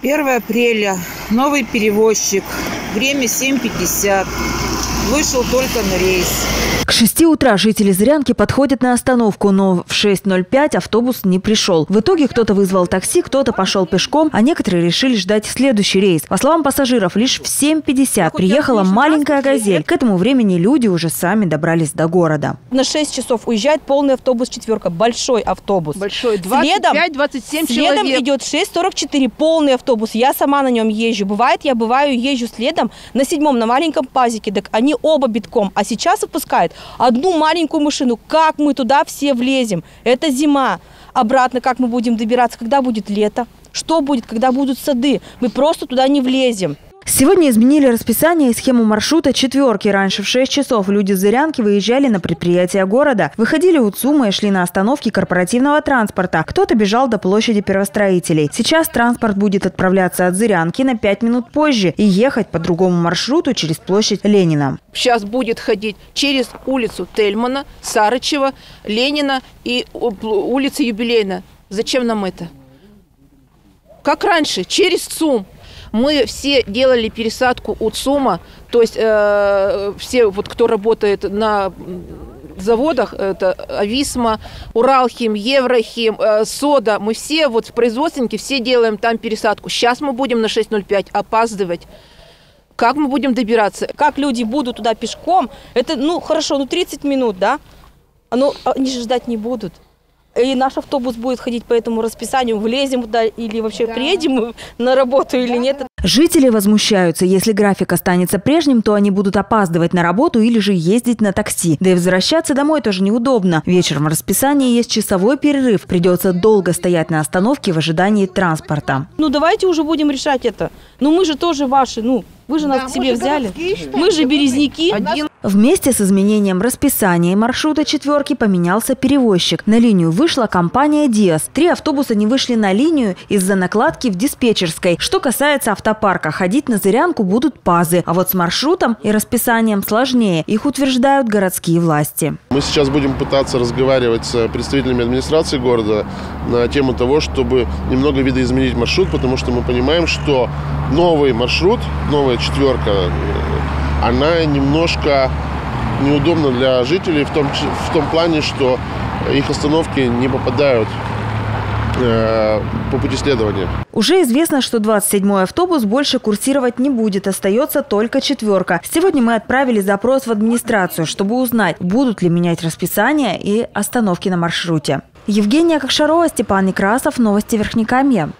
1 апреля. Новый перевозчик. Время 7:50. Вышел только на рейс. К 6 утра жители Зырянки подходят на остановку, но в 6:05 автобус не пришел. В итоге кто-то вызвал такси, кто-то пошел пешком, а некоторые решили ждать следующий рейс. По словам пассажиров, лишь в 7:50 приехала маленькая «Газель». К этому времени люди уже сами добрались до города. На 6 часов уезжает полный автобус «Четверка», большой автобус. Большой, 25-27 человек. Следом идет 6:44, полный автобус. Я сама на нем езжу. Бывает, я езжу следом на 7-м, на маленьком пазике. Так они оба битком, а сейчас выпускают одну маленькую машину. Как мы туда все влезем? Это зима. Обратно как мы будем добираться? Когда будет лето? Что будет, когда будут сады? Мы просто туда не влезем. Сегодня изменили расписание и схему маршрута «Четверки». Раньше в 6 часов люди с Зырянки выезжали на предприятия города. Выходили у ЦУМа и шли на остановки корпоративного транспорта. Кто-то бежал до площади Первостроителей. Сейчас транспорт будет отправляться от Зырянки на 5 минут позже и ехать по другому маршруту через площадь Ленина. Сейчас будет ходить через улицу Тельмана, Сарычева, Ленина и улицы Юбилейна. Зачем нам это? Как раньше, через ЦУМ. Мы все делали пересадку у ЦУМа, то есть все, вот, кто работает на заводах, это Ависма, Уралхим, Еврахим, СОДА, мы все, вот, производственники, все делаем там пересадку. Сейчас мы будем на 6:05 опаздывать. Как мы будем добираться? Как люди будут туда пешком? Это, ну, хорошо, ну, 30 минут, да? Но они же ждать не будут. И наш автобус будет ходить по этому расписанию, влезем туда или вообще приедем на работу или нет. Жители возмущаются. Если график останется прежним, то они будут опаздывать на работу или же ездить на такси. Да и возвращаться домой тоже неудобно. Вечером в расписании есть часовой перерыв. Придется долго стоять на остановке в ожидании транспорта. Ну давайте уже будем решать это. Ну мы же тоже ваши, ну вы же нас к себе взяли. Мы же березники. Вместе с изменением расписания маршрута «Четверки» поменялся перевозчик. На линию вышла компания «Диас». 3 автобуса не вышли на линию из-за накладки в диспетчерской. Что касается автопарка, ходить на Зырянку будут пазы. А вот с маршрутом и расписанием сложнее. Их утверждают городские власти. Мы сейчас будем пытаться разговаривать с представителями администрации города на тему того, чтобы немного видоизменить маршрут, потому что мы понимаем, что новый маршрут, новая «Четверка», она немножко неудобна для жителей в том плане, что их остановки не попадают по пути следования. Уже известно, что 27-й автобус больше курсировать не будет. Остается только «Четверка». Сегодня мы отправили запрос в администрацию, чтобы узнать, будут ли менять расписание и остановки на маршруте. Евгения Кокшарова, Степан Некрасов. Новости Верхнекамья.